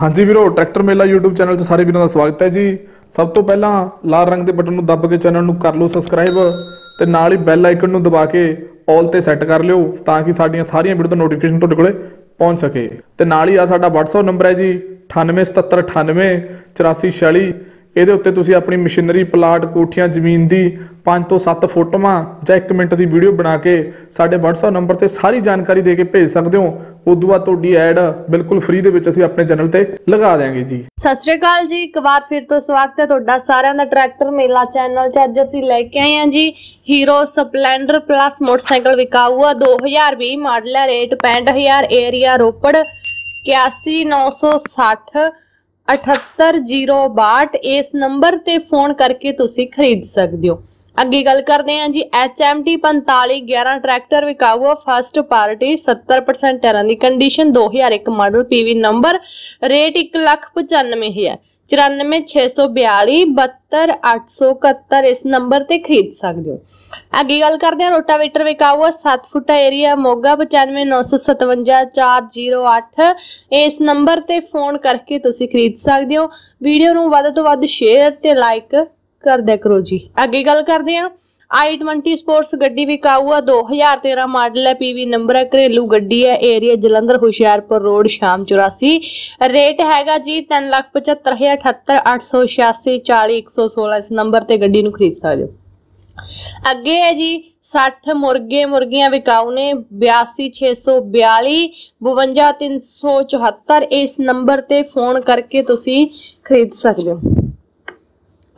हाँ जी वीरो, ट्रैक्टर मेला YouTube channel से सारे वीरों का स्वागत है जी। सब तो पहला लाल रंग के बटन को दब के चैनल को कर लो सबसक्राइब तो नाल ही बैल आइकन को दबा के ऑल से सैट कर लियो ताकि साड़ियाँ सारियाँ वीडियो तो नोटिफिकेशन तुहाडे कोले पहुँच सके। तो नाल ही आ साडा WhatsApp नंबर है जी 9877988446। ਇਹਦੇ ਉੱਤੇ ਤੁਸੀਂ ਆਪਣੀ ਮਸ਼ੀਨਰੀ ਪਲਾਟ ਕੋਠੀਆਂ ਜ਼ਮੀਨ ਦੀ 5 ਤੋਂ 7 ਫੋਟੋਆਂ ਜਾਂ 1 ਮਿੰਟ ਦੀ ਵੀਡੀਓ ਬਣਾ ਕੇ ਸਾਡੇ WhatsApp ਨੰਬਰ ਤੇ ਸਾਰੀ ਜਾਣਕਾਰੀ ਦੇ ਕੇ ਭੇਜ ਸਕਦੇ ਹੋ। ਉਦੋਂ ਬਾਅਦ ਤੁਹਾਡੀ ਐਡ ਬਿਲਕੁਲ ਫ੍ਰੀ ਦੇ ਵਿੱਚ ਅਸੀਂ ਆਪਣੇ ਚੈਨਲ ਤੇ ਲਗਾ ਦੇਾਂਗੇ ਜੀ। ਸਤਿ ਸ਼੍ਰੀ ਅਕਾਲ ਜੀ, ਇੱਕ ਵਾਰ ਫਿਰ ਤੋਂ ਸਵਾਗਤ ਹੈ ਤੁਹਾਡਾ ਸਾਰਿਆਂ ਦਾ ਟਰੈਕਟਰ ਮੇਲਾ ਚੈਨਲ 'ਚ। ਅੱਜ ਅਸੀਂ ਲੈ ਕੇ ਆਏ ਹਾਂ ਜੀ ਹੀਰੋ ਸਪਲੈਂਡਰ ਪਲੱਸ ਮੋਟਰਸਾਈਕਲ ਵਿਕਾਊਆ 2020 ਮਾਡਲ ਹੈ। Rate 65000, area Ropar 81960 78062। इस नंबर ते फोन करके तुसी खरीद सकते हो। अगे गल करते हैं जी HMT 4511 ट्रैक्टर विकाऊ फर्स्ट पार्टी 70% टायरां दी condition 2001 model PV number rate 1,95,000 94642 72871। इस नंबर ते खरीद सकते हो। अगे गल करते हैं रोटावेटर विकाऊ 7 फुट एरिया मोगा 95,957 408। इस नंबर ते फोन करके तुसी खरीद सकते हो। वीडियो नूं वध तों वध शेयर ते लाइक कर दिया करो जी। अगे गल करते हैं i20 स्पोर्ट्स गड्डी विकाऊ 2013 मॉडल है। PV नंबर है, घरेलू गड्डी है, एरिया जलंधर हुशियारपुर रोड शाम 84। रेट हैगा जी 3,75,000 78886 40 116। इस नंबर ते गड्डी नूं खरीद सकते हो। अगे है जी 60 मुर्गे मुर्गियां विकाऊ ने 82,642 52,374। इस नंबर ते फोन करके तुसी खरीद सकते हो।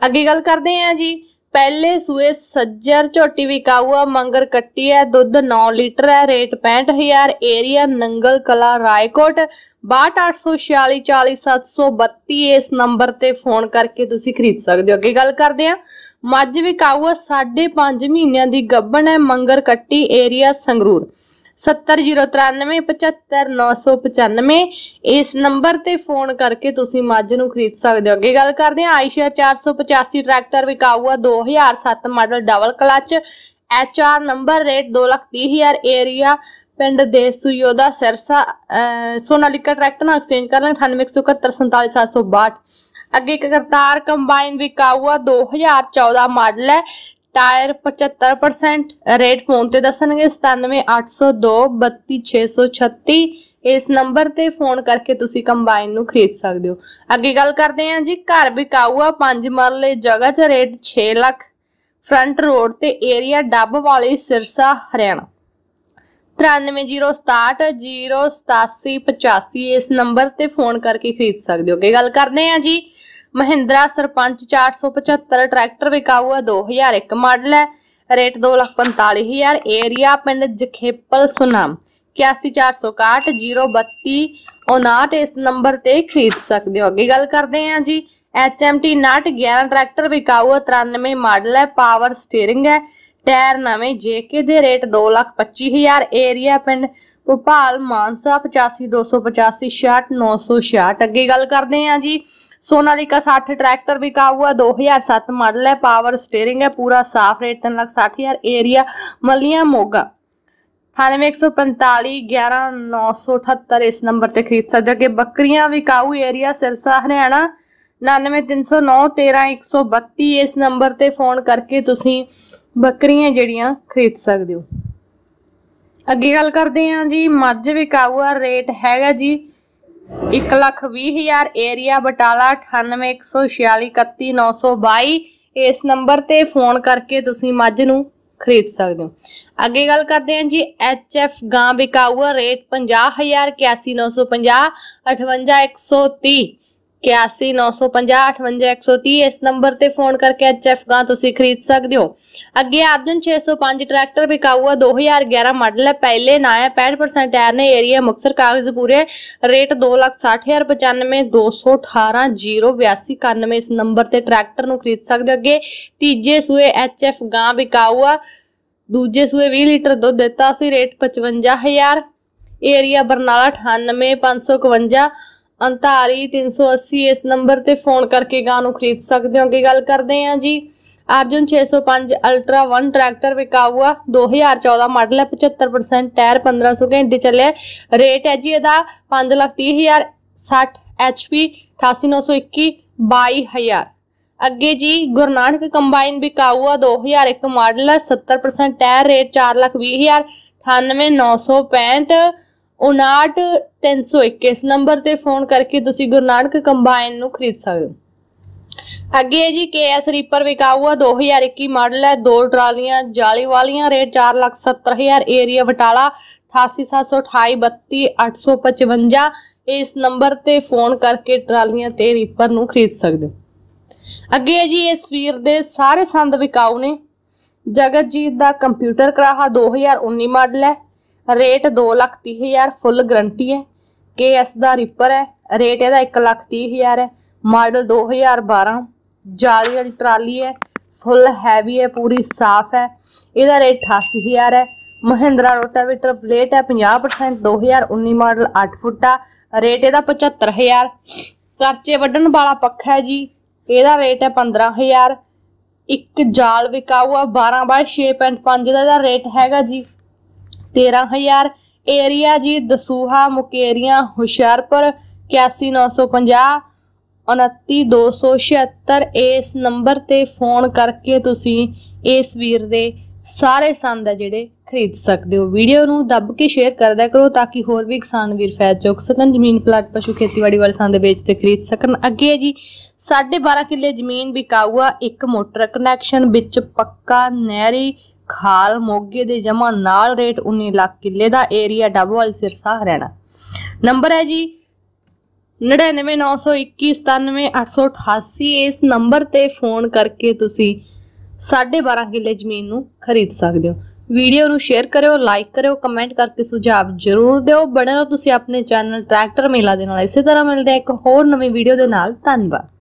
अगे गल करते हैं जी पहले सूए सज्जर झोटी विकाऊ मंगर कट्टी है, दुध 9 लीटर है, रेट 65,000, एरिया नंगल कला रायकोट 62,846 40 732। इस नंबर ते फोन करके तुसी खरीद सकते हो। अगे गल करते हैं मझ विकाऊ 5.5 महीनों की गब्बन है, मंगर कट्टी, एरिया संगरूर 70,093 75,995। इस नंबर ते फोन करके तुसी मझ नूं खरीद सकते हो। अगे गल करते हैं आइशर 485 ट्रैक्टर विकाऊ 2007 model double clutch HR number rate 2,30,000, area पिंड देसूयोदा सिरसा सोनालिका ट्रैक्टर नाल एक्सचेंज कर लें 9871 47,762। अगे करतार कंबाइन विकाऊ 2014 मॉडल है, टायर 75%, रेट फोन ते दसनगे 97,802 32,636। इस नंबर ते फोन करके तुसी कंबाइन नू खरीद सकते हो। अगे गल करते हैं जी घर विकाऊ 5 मरले जगह च, रेट 6 लाख, फ्रंट रोड ते एरिया डब वाली सिरसा हरियाणा 93,067 087 85। इस नंबर ते फोन करके खरीद सकते हो। अगे गल करते हैं जी महिंद्रा सरपंच 475 ट्रैक्टर विकाऊ 2001 मॉडल है, रेट 2,45,000, एरिया पिंड जखेपल सुनाम 81,461 032 59। इस नंबर ते खरीद सकते हो। अगे गल करते हैं जी HMT 5911 ट्रैक्टर विकाऊ 93 मॉडल है, पावर स्टीयरिंग है, टायर नवे जेके दे, रेट 2,25,000, एरिया पिंड भोपाल मानसा 85,285 66,966। अगे गल करते हैं जी सोनालिका 60 ट्रैक्टर विकाऊ 2007 मॉडल है, पावर स्टीयरिंग है, पूरा साफ, रेट 3,60,000, एरिया मलिया मोगा 98,145 11,978। इस नंबर ते खरीद सकते हो। अगे बकरियां विकाऊ एरिया सिरसा हरियाणा 99,309 13,132। इस नंबर ते फोन करके तुसी बकरियां जड़ियां खरीद सकते हो। अगे गल करते हैं जी मझ विकाऊ, रेट हैगा जी 1,20,000, एरिया बटाला 98,146 31,922। इस नंबर ते फोन करके तुसी मझ नूं खरीद सकते हो। अगे गल करते हैं जी HF गां विकाऊ, रेट 50,000 81,950 58,130 81,950 58,130। इस नंबर ते फोन करके HF गां तुसी खरीद सकते हो। अगे अर्जुन 605 ट्रैक्टर विकाऊ 2011 मॉडल है, पहले ना है, 65% टायर ने, एरिया मुक्तसर, कागज पूरे, रेट 2,60,095 218 082 91। इस नंबर ते ट्रैक्टर नूं खरीद सकते हो। अगे तीजे सूए HF गां विकाऊ, दूजे सूए 20 लीटर दुध दिता सी, रेट 55,000, एरिया बरनाला 98,551 39,380। इस नंबर ते फोन करके गां नूं खरीद सकते हो। अगे गल करते हैं जी अर्जुन 605 अल्ट्रा 1 ट्रैक्टर विकाऊ 2014 मॉडल है, 75% टायर 1500 घंटे चले, रेट है जी 5,30,000, 60 HP 8891 22,000। अगे जी गुरु नानक कंबाइन बिकाऊ 2001 मॉडल 70% टायर रेट 4,20,000 9895 59 321। नंबर ते फोन करके तुसी गुरु नानक कंबाइन नू खरीद सकते हो। अगे जी KS रीपर विकाऊ 2021 मॉडल है 2 ट्रालियां जाली वालियां रेट 4,70,000 एरिया बटाला 8872 32855। इस नंबर ते फोन करके ट्रालियां ते रीपर नू खरीद सकते हो। अगे जी इस वीर दे सारे संद विकाऊ ने। जगत जीत दा कंप्यूटर कराहा 2019 मॉडल है रेट 2,30,000 फुल गारंटी है। KS दा रिपर है रेट एदा 1,30,000 है मॉडल 2012 जाली वाली ट्राली है फुल हैवी है पूरी साफ है एदा रेट 88,000 है। महिंद्रा रोटावेटर प्लेट है 50% 2019 मॉडल 8 फुटा रेट एदा 75,000। करचे वड्डन वाला पक्खा है जी एदा रेट है 15,000। एक जाल विकाऊ 12/6.5 का रेट हैगा जी 13,000। एरिया जी दसूहा मुकेरिया हुशियारपुर 81,950 29,276। इस नंबर ते फोन करके तुसी इस वीर दे सारे संद है जिहड़े खरीद सकते हो। वीडियो नू दब के शेयर कर दिया करो ताकि होर भी किसान वीर फायदा चुक सकन, जमीन प्लाट पशु खेतीबाड़ी वाले संद बेचते खरीद सकन। अगे जी 12.5 किले जमीन बिकाऊ 1 मोटर कनैक्शन बिच पक्का नहरी खाल मोगे दे जमा नाल रेट 19 लाख किले दा area Dabwali Sirsa Haryana. Number है जी 99,921 97,888। इस नंबर ते फोन करके तुसी 12.5 किले जमीन नू खरीद सकते हो। वीडियो नू शेयर करो, लाइक करो, कमेंट करके सुझाव जरूर दिओ। बने रहो तुसी अपने चैनल ट्रैक्टर मेला दे नाल। इसे तरह मिलदे एक होर नवीं वीडियो दे नाल। धन्नवाद।